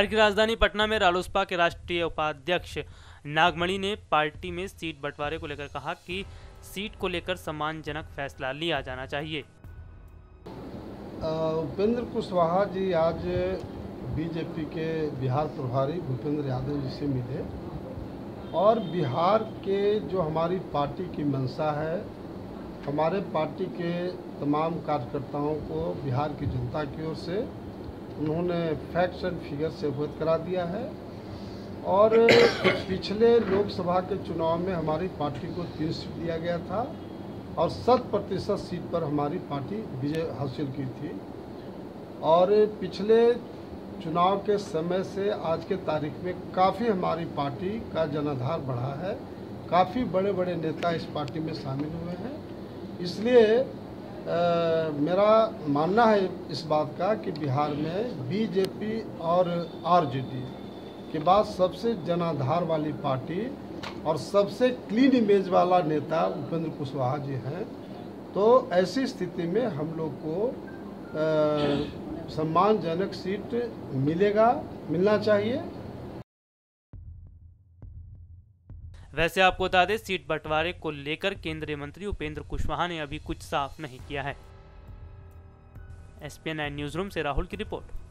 बिहार की राजधानी पटना में रालोसपा के राष्ट्रीय उपाध्यक्ष नागमणि ने पार्टी में सीट बंटवारे को लेकर कहा कि सीट को लेकर सम्मानजनक फैसला लिया जाना चाहिए। उपेंद्र कुशवाहा जी आज बीजेपी के बिहार प्रभारी भूपेंद्र यादव जी से मिले और बिहार के जो हमारी पार्टी की मंशा है, हमारे पार्टी के तमाम कार्यकर्ताओं को बिहार की जनता की ओर से उन्होंने फैक्ट्स एंड फिगर से अवगत करा दिया है। और पिछले लोकसभा के चुनाव में हमारी पार्टी को 3 सीट दिया गया था और 100% सीट पर हमारी पार्टी विजय हासिल की थी। और पिछले चुनाव के समय से आज के तारीख में काफ़ी हमारी पार्टी का जनाधार बढ़ा है, काफ़ी बड़े बड़े नेता इस पार्टी में शामिल हुए हैं। इसलिए मेरा मानना है इस बात का कि बिहार में बीजेपी और आरजेडी के बाद सबसे जनाधार वाली पार्टी और सबसे क्लीन इमेज वाला नेता उपेंद्र कुशवाहा जी हैं। तो ऐसी स्थिति में हम लोग को सम्मानजनक सीट मिलना चाहिए। वैसे आपको बता दें, सीट बंटवारे को लेकर केंद्रीय मंत्री उपेंद्र कुशवाहा ने अभी कुछ साफ नहीं किया है। SPN9 न्यूज़ रूम से राहुल की रिपोर्ट।